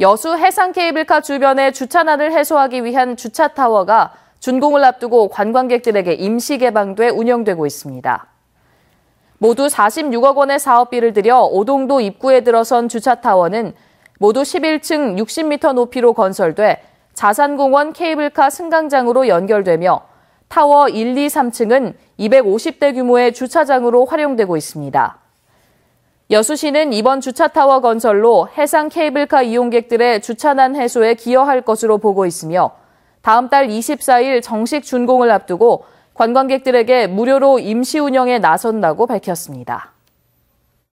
여수 해상케이블카 주변의 주차난을 해소하기 위한 주차타워가 준공을 앞두고 관광객들에게 임시 개방돼 운영되고 있습니다. 모두 46억 원의 사업비를 들여 오동도 입구에 들어선 주차타워는 모두 11층 60m 높이로 건설돼 자산공원 케이블카 승강장으로 연결되며 타워 1, 2, 3층은 250대 규모의 주차장으로 활용되고 있습니다. 여수시는 이번 주차타워 건설로 해상 케이블카 이용객들의 주차난 해소에 기여할 것으로 보고 있으며 다음 달 24일 정식 준공을 앞두고 관광객들에게 무료로 임시 운영에 나선다고 밝혔습니다.